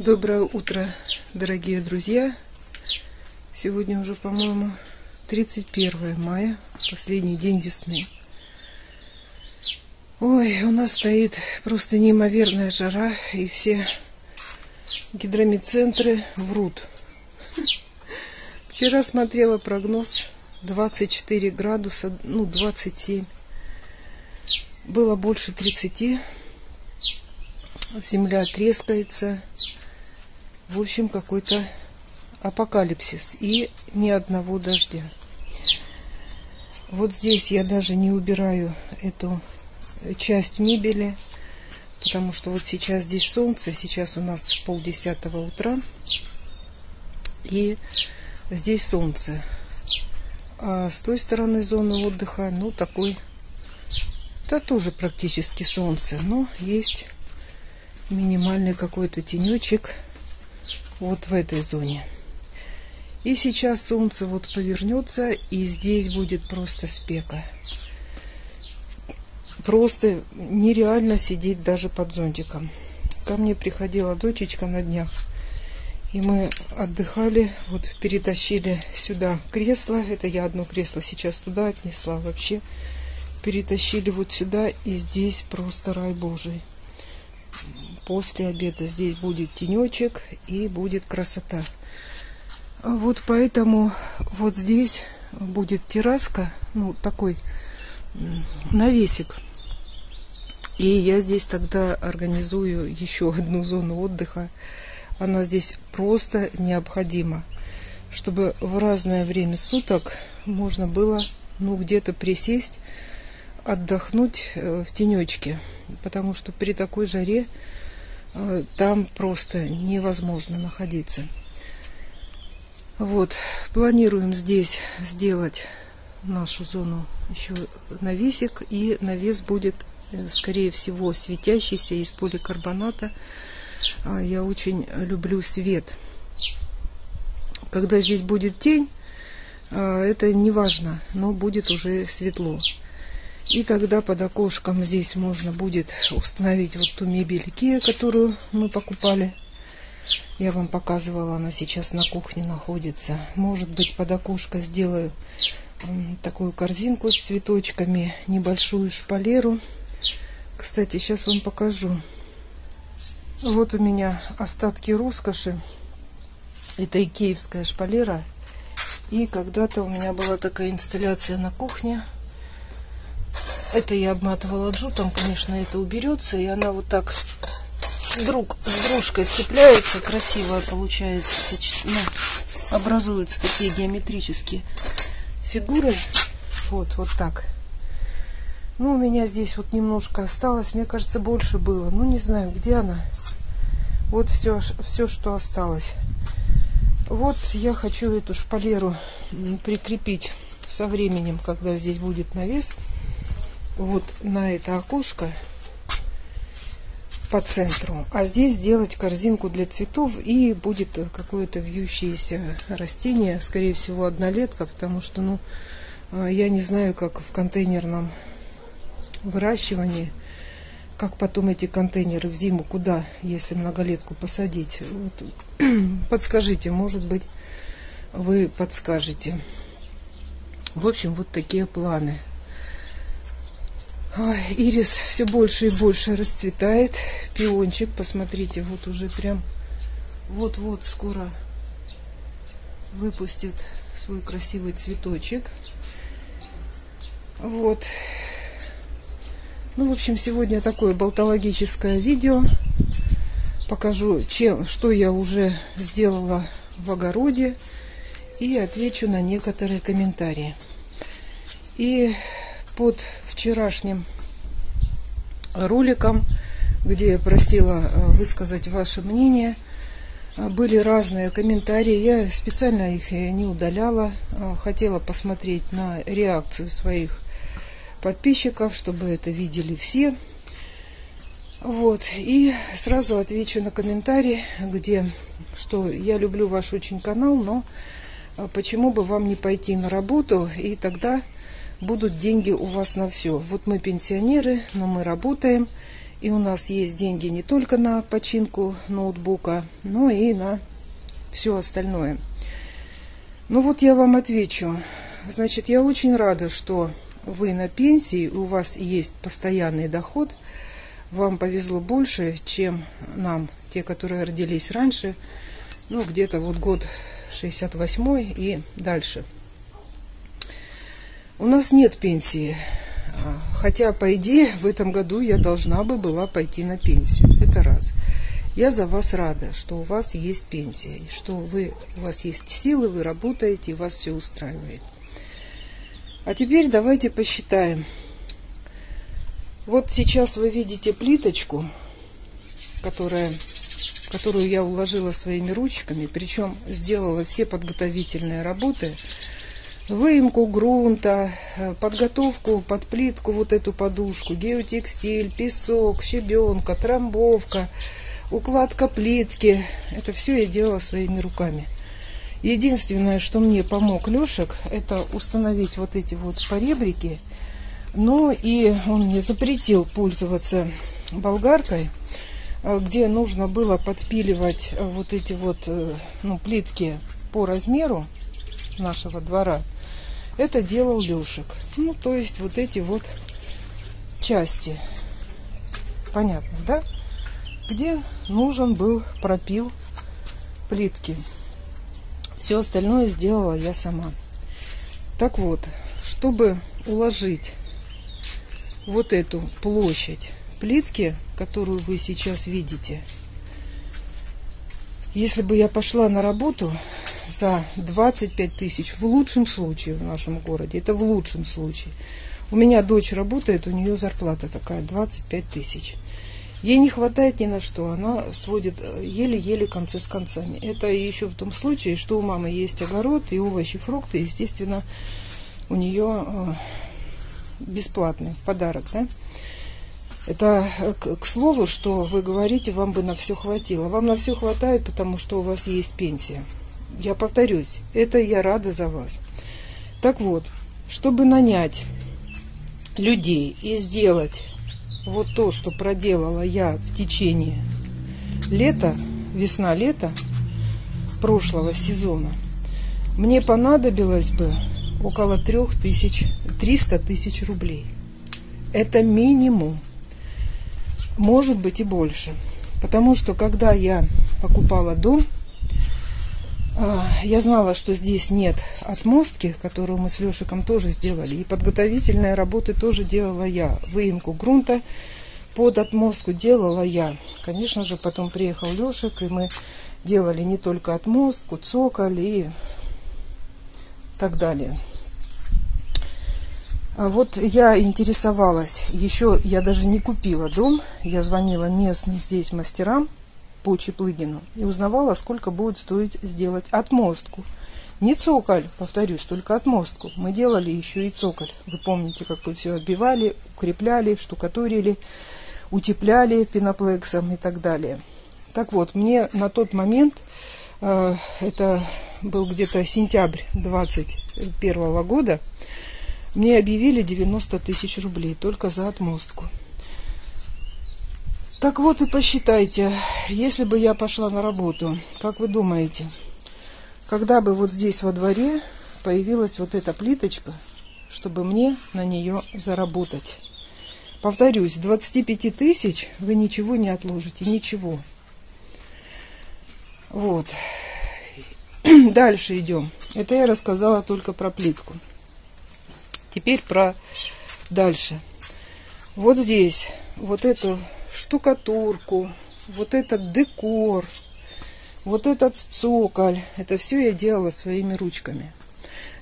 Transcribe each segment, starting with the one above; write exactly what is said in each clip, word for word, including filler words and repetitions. Доброе утро, дорогие друзья! Сегодня уже, по-моему, тридцать первое мая, последний день весны. Ой, у нас стоит просто неимоверная жара, и все гидромедцентры врут. Вчера смотрела прогноз, двадцать четыре градуса, ну двадцать семь. Было больше тридцати, земля трескается. В общем, какой-то апокалипсис. И ни одного дождя. Вот здесь я даже не убираю эту часть мебели, потому что вот сейчас здесь солнце. Сейчас у нас полдесятого утра. И здесь солнце. А с той стороны зоны отдыха, ну, такой... Да, тоже практически солнце. Но есть минимальный какой-то тенечек. Вот в этой зоне. И сейчас солнце вот повернется, и здесь будет просто спека. Просто нереально сидеть даже под зонтиком. Ко мне приходила дочечка на днях, и мы отдыхали. Вот перетащили сюда кресло. Это я одно кресло сейчас туда отнесла. Вообще перетащили вот сюда, и здесь просто рай божий. После обеда здесь будет тенечек и будет красота. Вот поэтому вот здесь будет терраска, ну такой навесик. И я здесь тогда организую еще одну зону отдыха. Она здесь просто необходима, чтобы в разное время суток можно было, ну, где-то присесть, отдохнуть в тенечке, потому что при такой жаре там просто невозможно находиться. Вот, планируем здесь сделать нашу зону еще навесик, и навес будет, скорее всего, светящийся, из поликарбоната. Я очень люблю свет. Когда здесь будет тень, это не важно, но будет уже светло. И тогда под окошком здесь можно будет установить вот ту мебель Икеа, которую мы покупали. Я вам показывала, она сейчас на кухне находится. Может быть, под окошко сделаю такую корзинку с цветочками, небольшую шпалеру. Кстати, сейчас вам покажу. Вот у меня остатки роскоши. Это икеевская шпалера. И когда-то у меня была такая инсталляция на кухне. Это я обматывала джутом, конечно, это уберется. И она вот так друг с дружкой цепляется. Красиво получается. Ну, образуются такие геометрические фигуры. Вот, вот так. Ну, у меня здесь вот немножко осталось. Мне кажется, больше было. Ну, не знаю, где она. Вот все, все, что осталось. Вот я хочу эту шпалеру прикрепить со временем, когда здесь будет навес. Вот на это окошко по центру, а здесь сделать корзинку для цветов, и будет какое-то вьющееся растение, скорее всего, однолетка, потому что, ну, я не знаю, как в контейнерном выращивании, как потом эти контейнеры в зиму куда, если многолетку посадить. Вот. Подскажите, может быть, вы подскажете. В общем, вот такие планы. Ирис все больше и больше расцветает. Пиончик, посмотрите, вот уже прям вот-вот скоро выпустит свой красивый цветочек. Вот. Ну, в общем, сегодня такое болтологическое видео. Покажу, чем, что я уже сделала в огороде, и отвечу на некоторые комментарии. И под вчерашним роликом, где я просила высказать ваше мнение, были разные комментарии. Я специально их не удаляла. Хотела посмотреть на реакцию своих подписчиков, чтобы это видели все. Вот. И сразу отвечу на комментарий, где, что я люблю ваш очень канал, но почему бы вам не пойти на работу, и тогда будут деньги у вас на все. Вот мы пенсионеры, но мы работаем, И у нас есть деньги не только на починку ноутбука, но и на все остальное. Ну вот я вам отвечу. Значит, я очень рада, что вы на пенсии, у вас есть постоянный доход. Вам повезло больше, чем нам, те, которые родились раньше, ну где-то вот год шестьдесят восьмой и дальше. У нас нет пенсии. Хотя, по идее, в этом году я должна бы была пойти на пенсию. Это раз. Я за вас рада, что у вас есть пенсия, что вы, у вас есть силы, вы работаете, вас все устраивает. А теперь давайте посчитаем. Вот сейчас вы видите плиточку, которая, которую я уложила своими ручками, причем сделала все подготовительные работы. Выемку грунта, подготовку под плитку, вот эту подушку, геотекстиль, песок, щебенка, трамбовка, укладка плитки. Это все я делала своими руками. Единственное, что мне помог Лешек, это установить вот эти вот поребрики. Но и он мне запретил пользоваться болгаркой, где нужно было подпиливать вот эти вот, ну, плитки по размеру нашего двора. Это делал Лешек. Ну, то есть вот эти вот части. Понятно, да? Где нужен был пропил плитки. Все остальное сделала я сама. Так вот, чтобы уложить вот эту площадь плитки, которую вы сейчас видите, если бы я пошла на работу за двадцать пять тысяч, в лучшем случае в нашем городе, это в лучшем случае. У меня дочь работает, у нее зарплата такая, двадцать пять тысяч. Ей не хватает ни на что, она сводит еле-еле концы с концами. Это еще в том случае, что у мамы есть огород и овощи, фрукты, естественно, у нее бесплатный, в подарок, да? Это к слову, что вы говорите, вам бы на все хватило. Вам на все хватает, потому что у вас есть пенсия. Я повторюсь, это я рада за вас. Так вот, чтобы нанять людей и сделать вот то, что проделала я в течение лета, весна-лето прошлого сезона, мне понадобилось бы около трёх тысяч, трёхсот тысяч рублей. Это минимум. Может быть и больше. Потому что, когда я покупала дом, я знала, что здесь нет отмостки, которую мы с Лешиком тоже сделали. И подготовительные работы тоже делала я. Выемку грунта под отмостку делала я. Конечно же, потом приехал Лешик, и мы делали не только отмостку, цоколь и так далее. Вот я интересовалась. Еще я даже не купила дом. Я звонила местным здесь мастерам по Чаплыгину и узнавала, сколько будет стоить сделать отмостку. Не цоколь, повторюсь, только отмостку. Мы делали еще и цоколь. Вы помните, как мы все отбивали, укрепляли, штукатурили, утепляли пеноплексом и так далее. Так вот, мне на тот момент, э, это был где-то сентябрь двадцать первого года, мне объявили девяносто тысяч рублей только за отмостку. Так вот и посчитайте, если бы я пошла на работу, как вы думаете, когда бы вот здесь во дворе появилась вот эта плиточка, чтобы мне на нее заработать? Повторюсь, двадцать пять тысяч вы ничего не отложите, ничего. Вот. Дальше идем. Это я рассказала только про плитку. Теперь про дальше. Вот здесь, вот эту штукатурку, вот этот декор, вот этот цоколь, это все я делала своими ручками.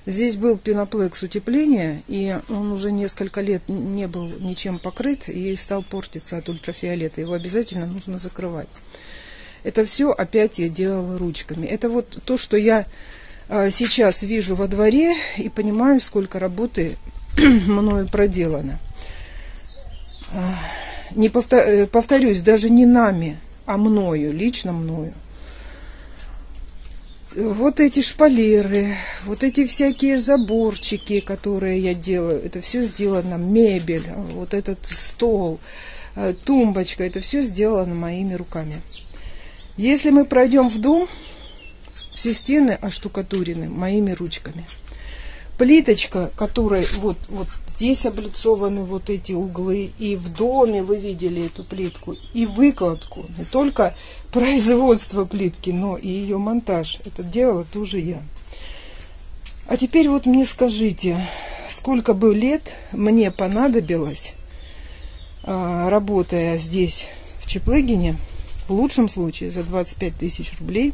Здесь был пеноплекс утепления, и он уже несколько лет не был ничем покрыт и стал портиться от ультрафиолета. Его обязательно нужно закрывать. Это все опять я делала ручками. Это вот то, что я сейчас вижу во дворе и понимаю, сколько работы мною проделано. Не повтор... повторюсь, даже не нами, а мною, лично мною. Вот эти шпалеры, вот эти всякие заборчики, которые я делаю, это все сделано, мебель, вот этот стол, тумбочка. Это все сделано моими руками. Если мы пройдем в дом, все стены оштукатурены моими ручками. Плиточка, которой вот, вот здесь облицованы вот эти углы, и в доме вы видели эту плитку, и выкладку, не только производство плитки, но и ее монтаж. Это делала тоже я. А теперь вот мне скажите, сколько бы лет мне понадобилось, работая здесь, в Чаплыгине, в лучшем случае за двадцать пять тысяч рублей,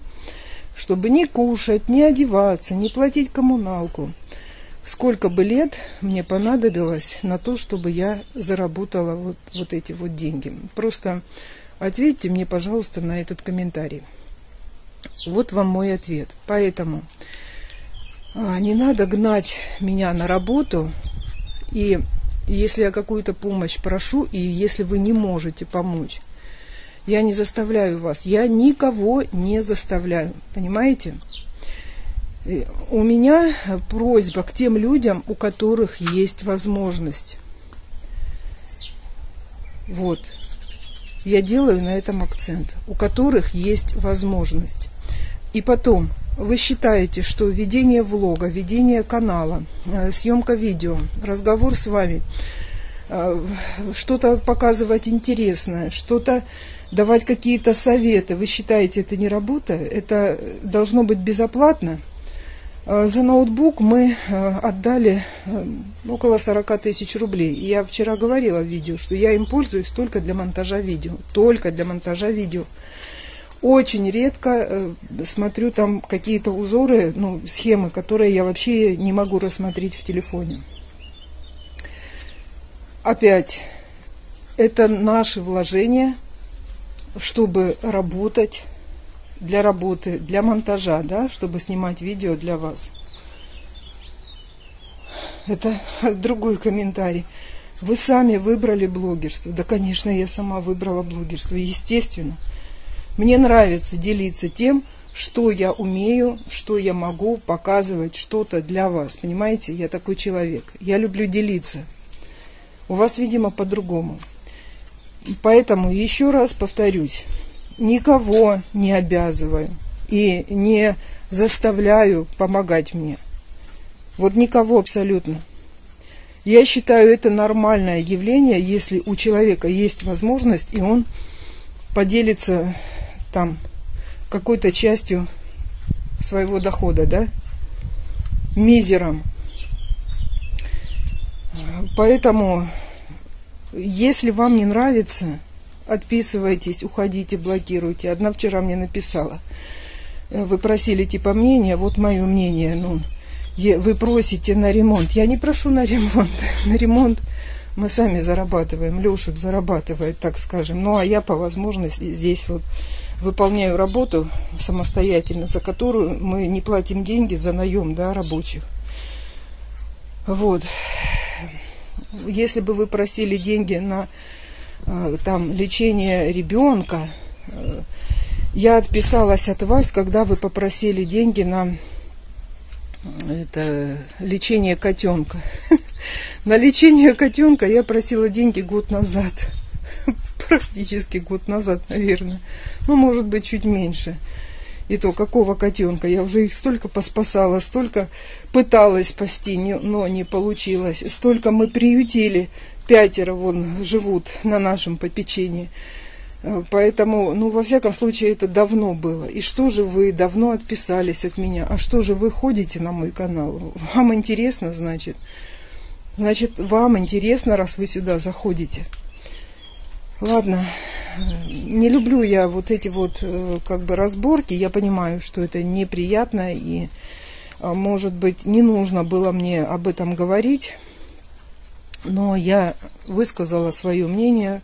чтобы не кушать, не одеваться, не платить коммуналку. Сколько бы лет мне понадобилось на то, чтобы я заработала вот, вот эти вот деньги? Просто ответьте мне, пожалуйста, на этот комментарий. Вот вам мой ответ. Поэтому не надо гнать меня на работу. И если я какую-то помощь прошу, и если вы не можете помочь, я не заставляю вас. Я никого не заставляю. Понимаете? У меня просьба к тем людям, у которых есть возможность. Вот. Я делаю на этом акцент. У которых есть возможность. И потом, вы считаете, что ведение влога, ведение канала, съемка видео, разговор с вами, что-то показывать интересное, что-то давать какие-то советы, вы считаете, это не работа? Это должно быть безоплатно? За ноутбук мы отдали около сорока тысяч рублей. Я вчера говорила в видео, что я им пользуюсь только для монтажа видео. Только для монтажа видео. Очень редко смотрю там какие-то узоры, ну, схемы, которые я вообще не могу рассмотреть в телефоне. Опять, это наши вложения, чтобы работать. Для работы, для монтажа, да, чтобы снимать видео для вас. Это другой комментарий. Вы сами выбрали блогерство. Да, конечно, я сама выбрала блогерство, естественно. Мне нравится делиться тем, что я умею, что я могу показывать что-то для вас. Понимаете, я такой человек. Я люблю делиться. У вас, видимо, по-другому. Поэтому еще раз повторюсь. Никого не обязываю и не заставляю помогать мне. Вот никого абсолютно. Я считаю, это нормальное явление, если у человека есть возможность, и он поделится там какой-то частью своего дохода, да, мизером. Поэтому, если вам не нравится, отписывайтесь, уходите, блокируйте. Одна вчера мне написала. Вы просили типа мнения, вот мое мнение. Ну, вы просите на ремонт. Я не прошу на ремонт. На ремонт мы сами зарабатываем. Лешек зарабатывает, так скажем. Ну, а я по возможности здесь вот выполняю работу самостоятельно, за которую мы не платим деньги за наем, да, рабочих. Вот. Если бы вы просили деньги на там лечение ребенка, я отписалась от вас, когда вы попросили деньги на это, лечение котенка. На лечение котенка я просила деньги год назад, практически год назад, наверное, ну, может быть, чуть меньше. И то, какого котенка? Я уже их столько поспасала, столько пыталась спасти, но не получилось. Столько мы приютили. Пятеро вон живут на нашем попечении. Поэтому, ну, во всяком случае, это давно было. И что же вы давно отписались от меня? А что же вы ходите на мой канал? Вам интересно, значит? Значит, вам интересно, раз вы сюда заходите. Ладно, не люблю я вот эти вот, как бы, разборки. Я понимаю, что это неприятно и, может быть, не нужно было мне об этом говорить. Но я высказала свое мнение,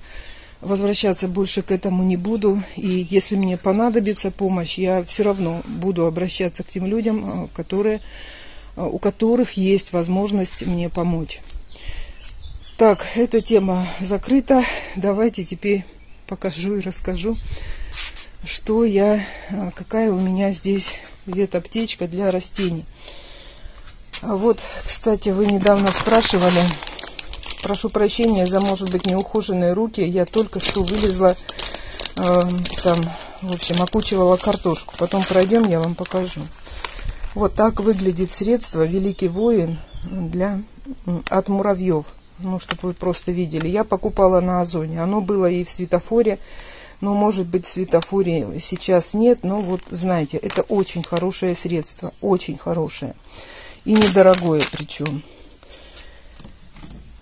возвращаться больше к этому не буду. И если мне понадобится помощь, я все равно буду обращаться к тем людям, которые, у которых есть возможность мне помочь. Так, эта тема закрыта. Давайте теперь покажу и расскажу, что я, какая у меня здесь ветаптечка для растений. А вот, кстати, вы недавно спрашивали, Прошу прощения за, может быть, неухоженные руки. Я только что вылезла, э, там, в общем, окучивала картошку. Потом пройдем, я вам покажу. Вот так выглядит средство «Великий воин» для, от муравьев. Ну, чтобы вы просто видели. Я покупала на Озоне. Оно было и в Светофоре. Но, может быть, в Светофоре сейчас нет. Но вот, знаете, это очень хорошее средство. Очень хорошее. И недорогое причем.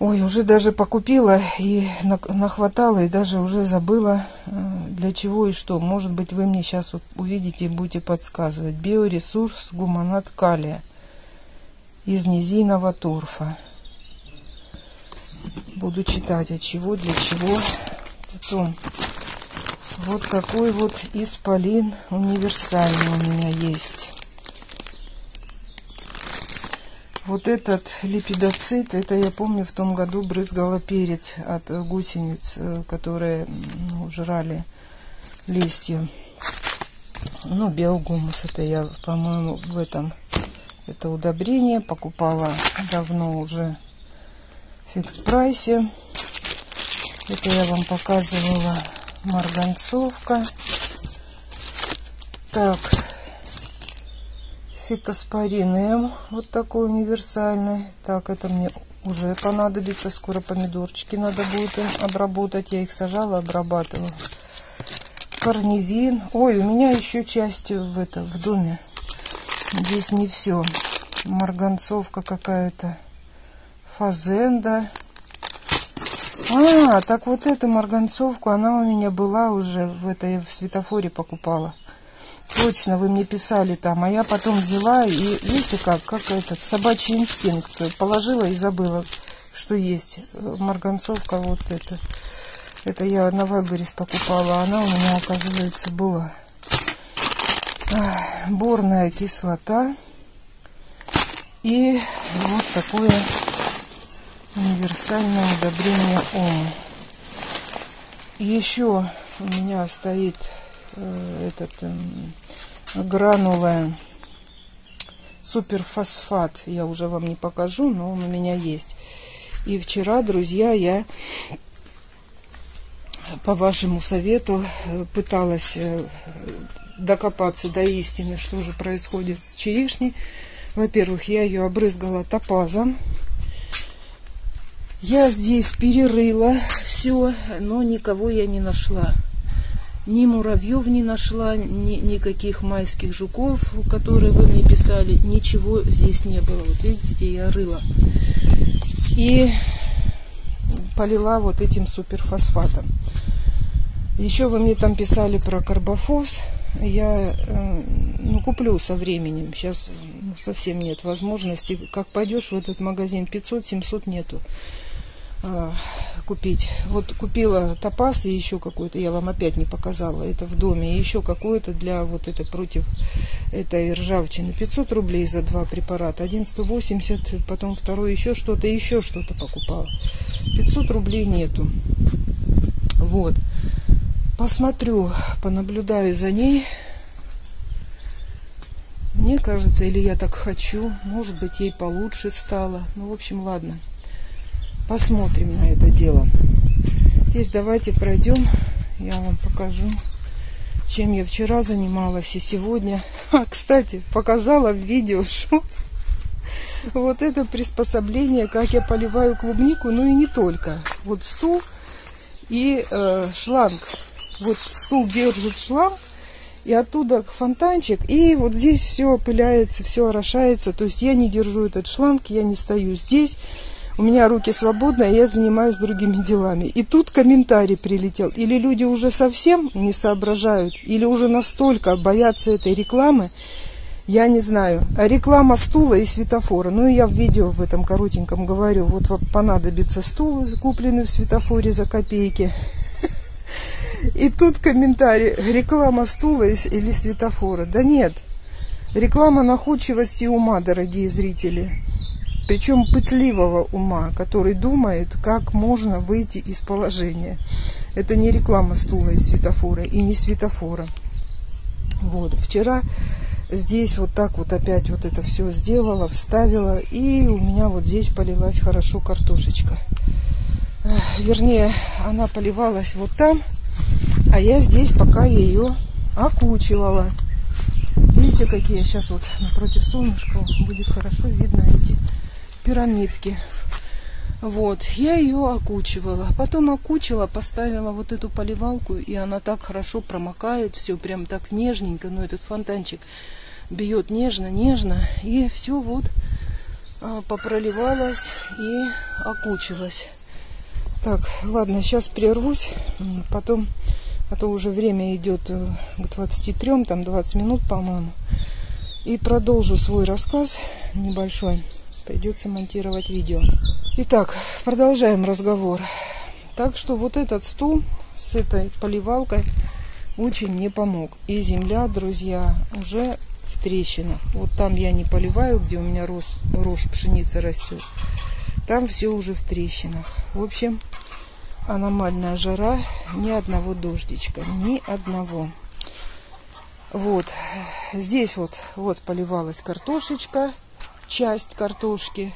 Ой, уже даже покупила и нахватала, и даже уже забыла, для чего и что. Может быть, вы мне сейчас вот увидите и будете подсказывать. Биоресурс гумонад калия из низийного торфа. Буду читать, от чего, для чего. Потом вот такой вот исполин универсальный у меня есть. Вот этот липидоцит, это я помню, в том году брызгала перец от гусениц, которые ну, жрали листья. Ну, белгумус, это я, по-моему, в этом, это удобрение покупала давно уже в фикс-прайсе. Это я вам показывала, марганцовка. Так. Фитоспорин М, вот такой универсальный. Так, это мне уже понадобится. Скоро помидорчики надо будет обработать. Я их сажала, обрабатывала. Корневин. Ой, у меня еще часть в, это, в доме. Здесь не все. Марганцовка какая-то. Фазенда. А, так вот эту марганцовку, она у меня была уже. В этой в Светофоре покупала. Точно, вы мне писали там, а я потом взяла и, видите, как, как этот собачий инстинкт, положила и забыла, что есть марганцовка вот эта. Это я на Вайлдберис покупала, она у меня, оказывается, была. Борная кислота и вот такое универсальное удобрение ОМ. Еще у меня стоит этот гранула суперфосфат, я уже вам не покажу, но он у меня есть. И вчера, друзья, я по вашему совету пыталась докопаться до истины, что же происходит с черешней. Во-первых, я ее обрызгала топазом. Я здесь перерыла все, но никого я не нашла. Ни муравьев не нашла, ни, никаких майских жуков, которые вы мне писали. Ничего здесь не было. Вот видите, я рыла. И полила вот этим суперфосфатом. Еще вы мне там писали про карбофос. Я ну, куплю со временем. Сейчас совсем нет возможности. Как пойдешь в этот магазин, пятьсот-семьсот нету купить. Вот купила топаз и еще какой-то, я вам опять не показала, это в доме, и еще какое-то для вот это против этой ржавчины. пятьсот рублей за два препарата. Один сто восемьдесят, потом второй еще что-то, еще что-то покупала. пятьсот рублей нету. Вот. Посмотрю, понаблюдаю за ней. Мне кажется, или я так хочу, может быть, ей получше стало. Ну, в общем, ладно. Посмотрим на это дело. Теперь давайте пройдем. Я вам покажу, чем я вчера занималась и сегодня. А, кстати, показала в видео шот. Вот это приспособление, как я поливаю клубнику, ну и не только. Вот стул и э, шланг. Вот стул держит шланг. И оттуда фонтанчик, и вот здесь все опыляется, все орошается. То есть я не держу этот шланг, я не стою здесь. У меня руки свободны, я занимаюсь другими делами. И тут комментарий прилетел. Или люди уже совсем не соображают, или уже настолько боятся этой рекламы, я не знаю. Реклама стула и светофора. Ну, и я в видео в этом коротеньком говорю, вот вам понадобится стул, купленный в Светофоре за копейки. И тут комментарий, реклама стула или светофора. Да нет, реклама находчивости ума, дорогие зрители. Причем пытливого ума, который думает, как можно выйти из положения. Это не реклама стула и светофора, и не светофора. Вот, вчера здесь вот так вот опять вот это все сделала, вставила, и у меня вот здесь полилась хорошо картошечка. вернее, она поливалась вот там, а я здесь пока ее окучивала. Видите, какие сейчас вот напротив солнышка будет хорошо видно эти пирамидки. Вот, я ее окучивала. Потом окучила, поставила вот эту поливалку, и она так хорошо промокает, все прям так нежненько, но этот фонтанчик бьет нежно-нежно, и все вот попроливалось и окучилось. Так, ладно, сейчас прервусь, потом, а то уже время идет к двадцати трём, там двадцать минут, по-моему, и продолжу свой рассказ небольшой, придется монтировать видео. Итак, продолжаем разговор. Так что вот этот стул с этой поливалкой очень мне помог. И земля, друзья, уже в трещинах. Вот там я не поливаю, где у меня рос, рожь, пшеница растет. Там все уже в трещинах. В общем, аномальная жара, ни одного дождичка, ни одного. Вот, здесь вот, вот поливалась картошечка, часть картошки.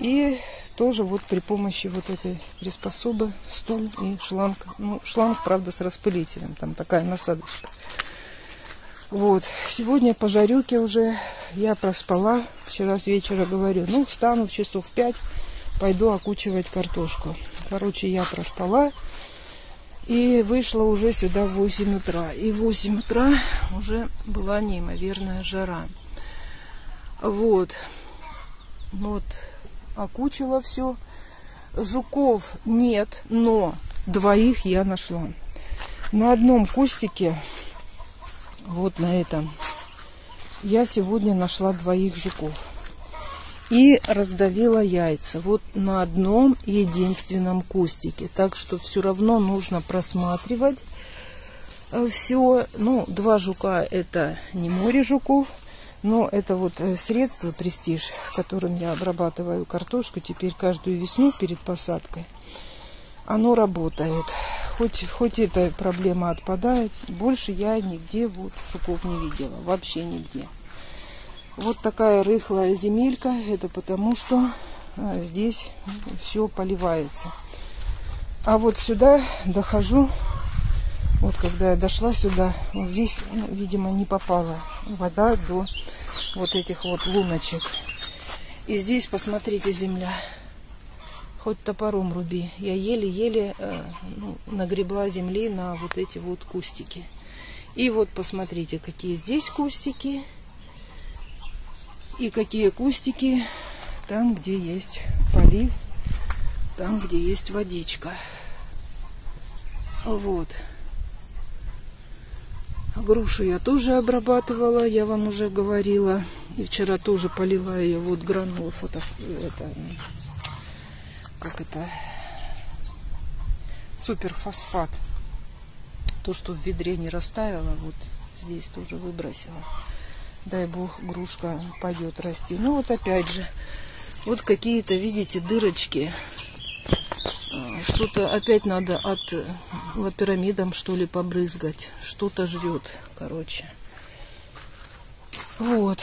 И тоже вот при помощи вот этой приспособы, стул и шланг. Ну, шланг, правда, с распылителем, там такая насадочка. Вот, сегодня по жарюке уже я проспала, вчера с вечера говорю, ну, встану в часов пять, пойду окучивать картошку. Короче, я проспала и вышла уже сюда в восемь утра. И в восемь утра уже была неимоверная жара. Вот, вот, окучила все. Жуков нет, но двоих я нашла. На одном кустике... Вот на этом я сегодня нашла двоих жуков и раздавила яйца вот на одном единственном кустике. Так что все равно нужно просматривать все. Ну, два жука — это не море жуков, но это вот средство Престиж, которым я обрабатываю картошку теперь каждую весну перед посадкой. Оно работает. Хоть, хоть эта проблема отпадает, больше я нигде вот жуков не видела, вообще нигде. Вот такая рыхлая земелька, это потому что здесь все поливается. А вот сюда дохожу, вот когда я дошла сюда, вот здесь, ну, видимо, не попала вода до вот этих вот луночек. И здесь, посмотрите, земля. Хоть топором руби. Я еле-еле э, ну, нагребла земли на вот эти вот кустики. И вот посмотрите, какие здесь кустики. И какие кустики там, где есть полив. Там, где есть водичка. Вот. Грушу я тоже обрабатывала, я вам уже говорила. И вчера тоже полила ее вот гранула фото... Это... как это, суперфосфат, то, что в ведре не растаяло, вот здесь тоже выбросила. Дай бог, грушка пойдет расти. Ну вот опять же, вот какие-то, видите, дырочки, что-то опять надо от лапирамидом, что ли, побрызгать, что-то жрет, короче. Вот.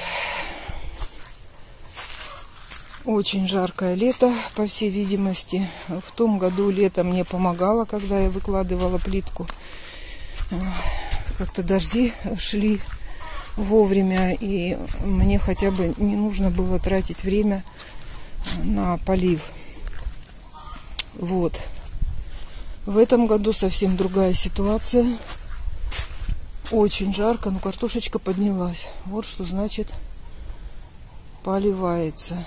Очень жаркое лето, по всей видимости. В том году лето мне помогало, когда я выкладывала плитку. Как-то дожди шли вовремя, и мне хотя бы не нужно было тратить время на полив. Вот. В этом году совсем другая ситуация. Очень жарко, но картошечка поднялась. Вот что значит поливается.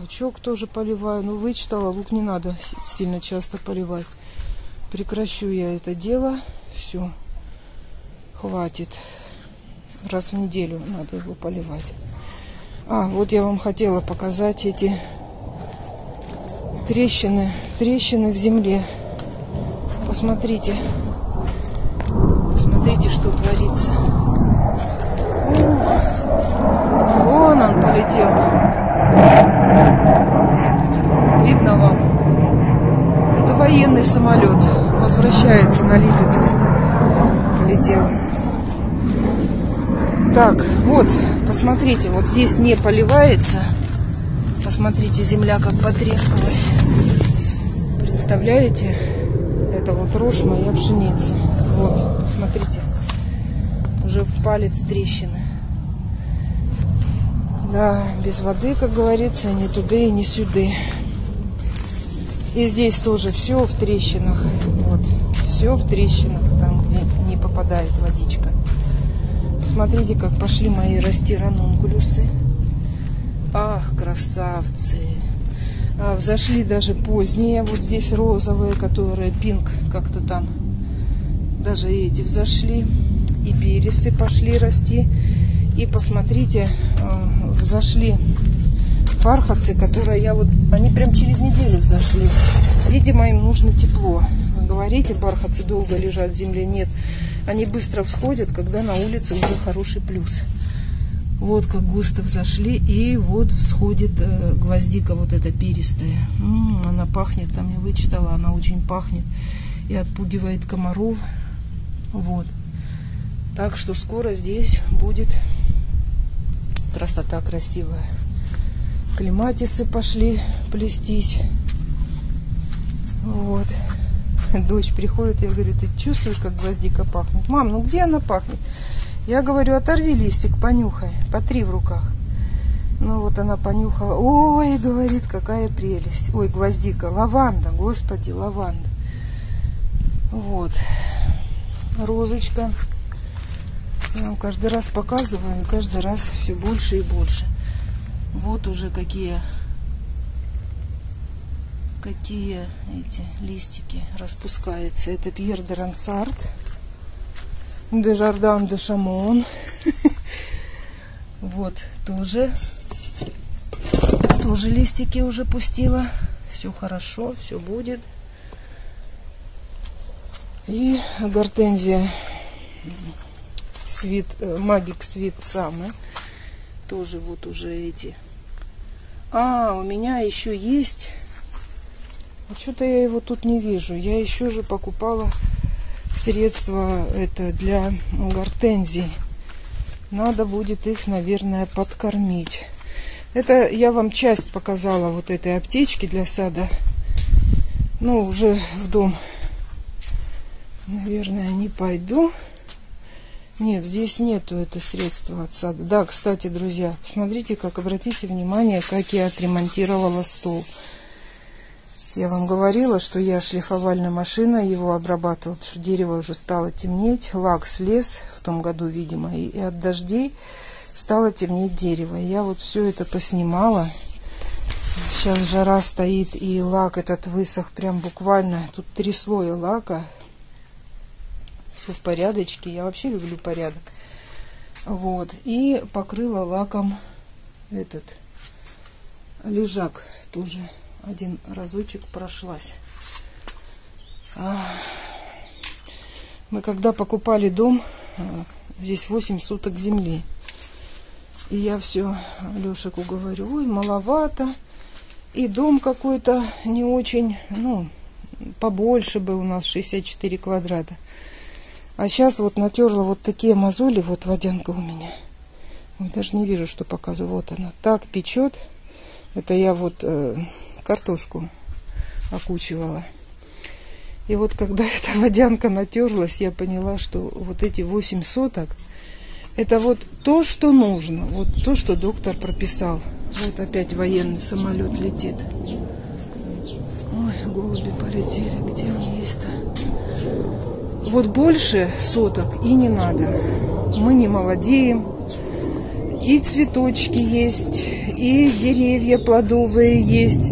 Лучок тоже поливаю, но вычитала, лук не надо сильно часто поливать. Прекращу я это дело, все, хватит. Раз в неделю надо его поливать. А, вот я вам хотела показать эти трещины, трещины в земле. Посмотрите, посмотрите, что творится. Вон он полетел. Видно вам? Это военный самолет. Возвращается на Липецк. Полетел. Так, вот, посмотрите, вот здесь не поливается. Посмотрите, земля как потрескалась. Представляете? Это вот рожь моя пшеница. Вот, посмотрите. Уже в палец трещины. Да, без воды, как говорится, ни туда и ни сюды. И здесь тоже все в трещинах. Вот, все в трещинах, там, где не попадает водичка. Посмотрите, как пошли мои расти ранункулюсы. Ах, красавцы! А, взошли даже поздние. Вот здесь розовые, которые пинг как-то там. Даже эти взошли. И бересы пошли расти. И посмотрите, взошли пархатцы, которые я вот... Они прям через неделю взошли. Видимо, им нужно тепло. Вы говорите, бархатцы долго лежат в земле. Нет. Они быстро всходят, когда на улице уже хороший плюс. Вот как густо взошли. И вот всходит гвоздика вот эта перистая. М -м, она пахнет, там я вычитала, она очень пахнет. И отпугивает комаров. Вот. Так что скоро здесь будет... Красота красивая. Клематисы пошли плестись. Вот. Дочь приходит, я говорю, ты чувствуешь, как гвоздика пахнет? Мам, ну где она пахнет? Я говорю, оторви листик, понюхай. Потри в руках. Ну вот она понюхала. Ой, говорит, какая прелесть. Ой, гвоздика. Лаванда, господи, лаванда. Вот. Розочка. Я вам каждый раз показываю, и каждый раз все больше и больше. Вот уже какие, какие эти листики распускаются. Это Пьер де Рансар, де Жардан де Шамон. Вот тоже, тоже листики уже пустила. Все хорошо, все будет. И гортензия. Свит Магик Свит Сам. Тоже вот уже эти. А, у меня еще есть. Вот что-то я его тут не вижу. Я еще же покупала средства это для гортензий. Надо будет их, наверное, подкормить. Это я вам часть показала вот этой аптечки для сада. Ну, уже в дом, наверное, не пойду. Нет, здесь нету это средства от сада. Да, кстати, друзья, посмотрите, как, обратите внимание, как я отремонтировала стол. Я вам говорила, что я шлифовальной машиной его обрабатывала, потому что дерево уже стало темнеть, лак слез в том году, видимо, и от дождей стало темнеть дерево. Я вот все это поснимала. Сейчас жара стоит, и лак этот высох прям буквально. Тут три слоя лака. В порядочке, я вообще люблю порядок. Вот, и покрыла лаком этот лежак, тоже один разочек прошлась. Мы когда покупали дом, здесь восемь соток земли, и я все Лешику говорю, ой, маловато, и дом какой-то не очень, ну, побольше бы у нас, шестьдесят четыре квадрата. А сейчас вот натерла вот такие мозоли, вот водянка у меня. Ой, даже не вижу, что показываю. Вот она так печет. Это я вот э, картошку окучивала. И вот когда эта водянка натерлась, я поняла, что вот эти восемь соток, это вот то, что нужно. Вот то, что доктор прописал. Вот опять военный самолет летит. Ой, голуби полетели. Где он есть-то? Вот больше соток и не надо. Мы не молодеем. И цветочки есть, и деревья плодовые есть,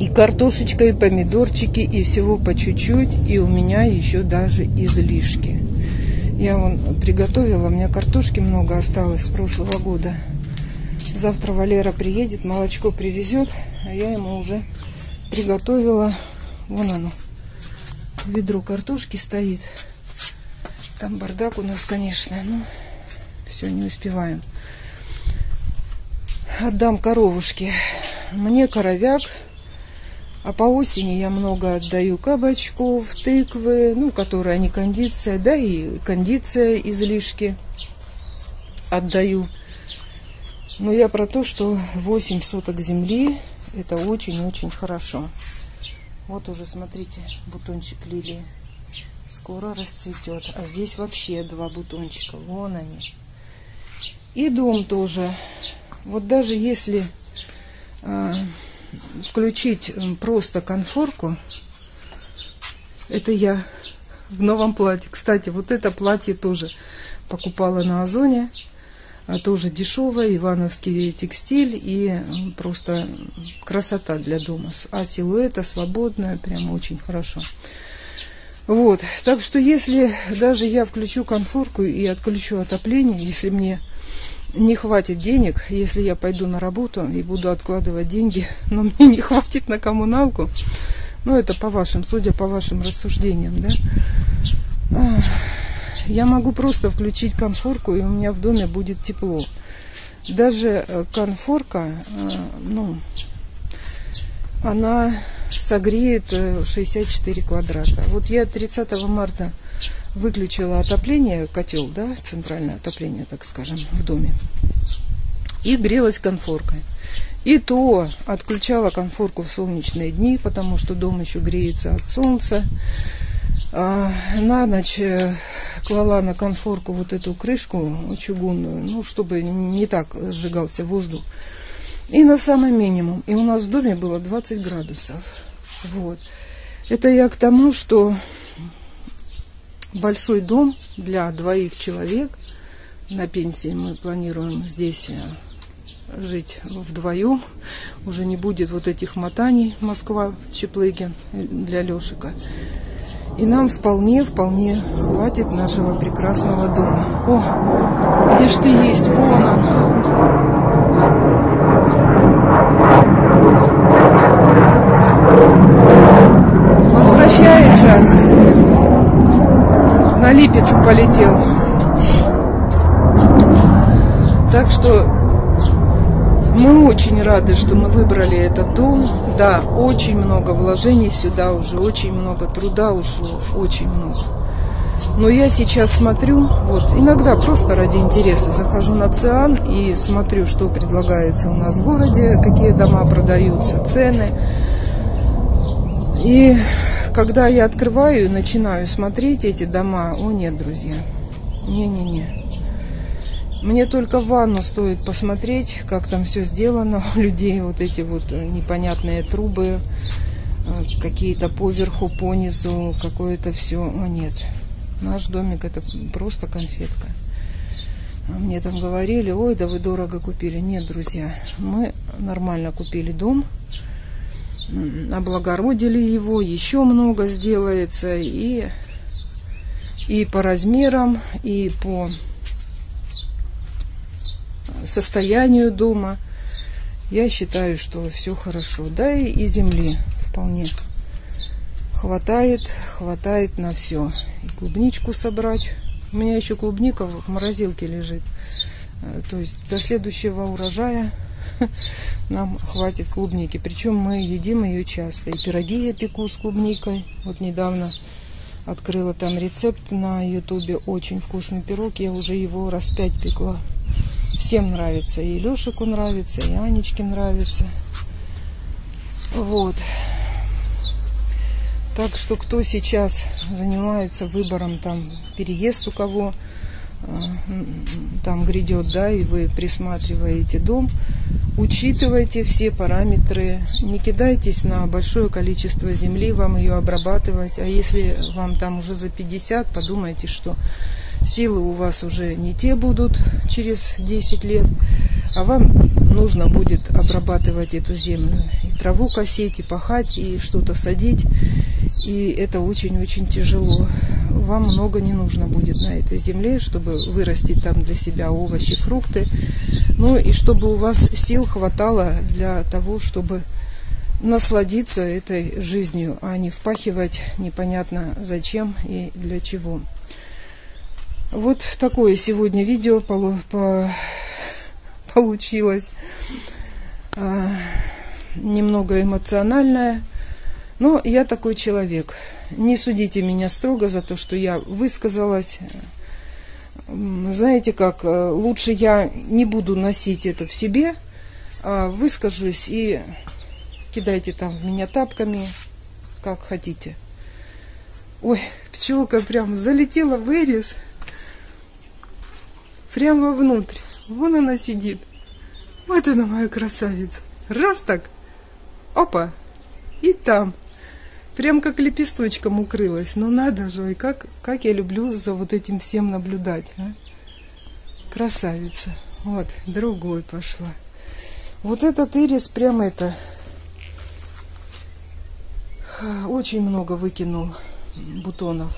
и картошечка, и помидорчики, и всего по чуть-чуть. И у меня еще даже излишки. Я вон приготовила, у меня картошки много осталось с прошлого года. Завтра Валера приедет, молочко привезет, а я ему уже приготовила. Вон оно. Ведро картошки стоит. Там бардак у нас, конечно. Но все, не успеваем. Отдам коровушке. Мне коровяк. А по осени я много отдаю кабачков, тыквы. Ну, которые не кондиция. Да, и кондиция излишки отдаю. Но я про то, что восемь соток земли. Это очень-очень хорошо. Вот уже, смотрите, бутончик лилии. Скоро расцветет. А здесь вообще два бутончика. Вон они. И дом тоже. Вот даже если э, включить просто конфорку, это я в новом платье. Кстати, вот это платье тоже покупала на Озоне. Тоже дешевое, ивановский текстиль, и просто красота для дома. А силуэта свободная, прям очень хорошо. Вот, так что если даже я включу конфорку и отключу отопление, если мне не хватит денег, если я пойду на работу и буду откладывать деньги, но мне не хватит на коммуналку, ну это по вашим, судя по вашим рассуждениям, да, я могу просто включить конфорку, и у меня в доме будет тепло. Даже конфорка, ну, она согреет шестьдесят четыре квадрата. Вот я тридцатого марта выключила отопление, котел, да, центральное отопление, так скажем, в доме, и грелась конфоркой. И то отключала конфорку в солнечные дни, потому что дом еще греется от солнца. На ночь клала на конфорку вот эту крышку чугунную, ну, чтобы не так сжигался воздух. И на самый минимум. И у нас в доме было двадцать градусов. Вот. Это я к тому, что большой дом для двоих человек. На пенсии мы планируем здесь жить вдвоем. Уже не будет вот этих мотаний Москва, Чаплыгин для Лешика. И нам вполне, вполне хватит нашего прекрасного дома. О, где ж ты есть? Вон он. Возвращается. На Липецк полетел. Так что мы очень рады, что мы выбрали этот дом. Да, очень много вложений сюда уже, очень много труда ушло, очень много. Но я сейчас смотрю, вот, иногда просто ради интереса захожу на Циан и смотрю, что предлагается у нас в городе, какие дома продаются, цены. И когда я открываю и начинаю смотреть эти дома, о нет, друзья, не-не-не. Мне только ванну стоит посмотреть, как там все сделано у людей. Вот эти вот непонятные трубы, какие-то поверху, понизу, какое-то все. О нет, наш домик это просто конфетка. Мне там говорили, ой, да вы дорого купили. Нет, друзья, мы нормально купили дом, облагородили его, еще много сделается и, и по размерам, и по состоянию дома. Я считаю, что все хорошо. Да и, и земли вполне хватает, хватает на все. И клубничку собрать. У меня еще клубника в морозилке лежит. То есть до следующего урожая нам хватит клубники. Причем мы едим ее часто. И пироги я пеку с клубникой. Вот недавно открыла там рецепт на ютубе. Очень вкусный пирог. Я уже его раз пять пекла. Всем нравится. И Лешику нравится, и Анечке нравится. Вот. Так что, кто сейчас занимается выбором, там, переезд у кого там грядет, да, и вы присматриваете дом, учитывайте все параметры. Не кидайтесь на большое количество земли, вам ее обрабатывать. А если вам там уже за пятьдесят, подумайте, что силы у вас уже не те будут через десять лет, а вам нужно будет обрабатывать эту землю. И траву косить, и пахать, и что-то садить. И это очень-очень тяжело. Вам много не нужно будет на этой земле, чтобы вырастить там для себя овощи, фрукты. Ну и чтобы у вас сил хватало для того, чтобы насладиться этой жизнью, а не впахивать непонятно зачем и для чего. Вот такое сегодня видео получилось. Немного эмоциональное. Но я такой человек. Не судите меня строго за то, что я высказалась. Знаете как, лучше я не буду носить это в себе, а выскажусь и кидайте там в меня тапками, как хотите. Ой, пчелка прям залетела в ирис, прямо внутрь. Вон она сидит. Вот она, моя красавица. Раз так, опа, и там. Прям как лепесточком укрылась. Ну надо же, и как, как я люблю за вот этим всем наблюдать. А? Красавица. Вот, другой пошла. Вот этот ирис прям это... Очень много выкинул бутонов.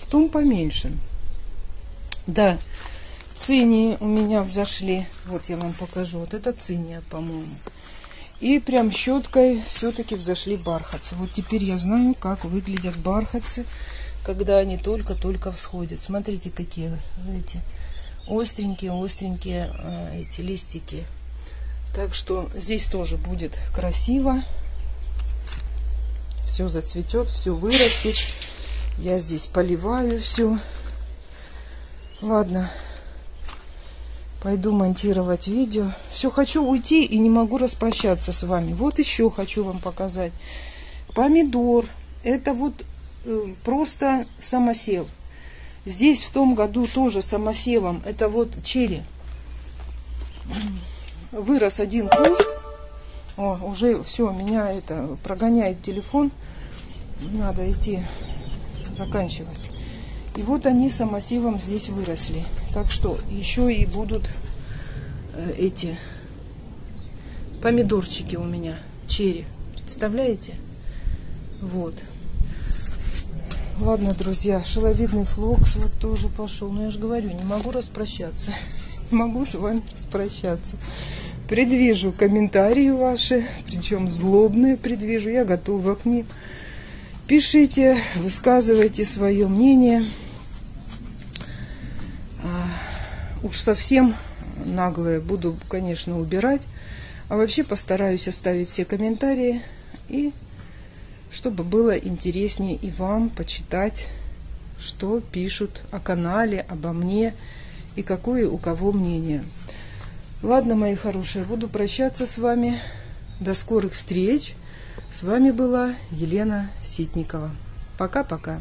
В том поменьше. Да, цинии у меня взошли. Вот я вам покажу. Вот это циния, по-моему. И прям щеткой все-таки взошли бархатцы. Вот теперь я знаю, как выглядят бархатцы, когда они только-только всходят. Смотрите, какие эти остренькие-остренькие эти листики. Так что здесь тоже будет красиво. Все зацветет, все вырастет. Я здесь поливаю все. Ладно. Пойду монтировать видео. Все, хочу уйти и не могу распрощаться с вами. Вот еще хочу вам показать. Помидор. Это вот э, просто самосев. Здесь в том году тоже самосевом. Это вот черри. Вырос один куст. О, уже все, меня это прогоняет телефон. Надо идти заканчивать. И вот они самосевом здесь выросли. Так что еще и будут эти помидорчики у меня, черри. Представляете? Вот. Ладно, друзья, шиловидный флокс вот тоже пошел. Но я же говорю, не могу распрощаться. Не могу с вами распрощаться. Предвижу комментарии ваши, причем злобные предвижу. Я готова к ним. Пишите, высказывайте свое мнение. Уж совсем наглые буду, конечно, убирать. А вообще постараюсь оставить все комментарии. И чтобы было интереснее и вам почитать, что пишут о канале, обо мне и какое у кого мнение. Ладно, мои хорошие, буду прощаться с вами. До скорых встреч. С вами была Елена Ситникова. Пока-пока.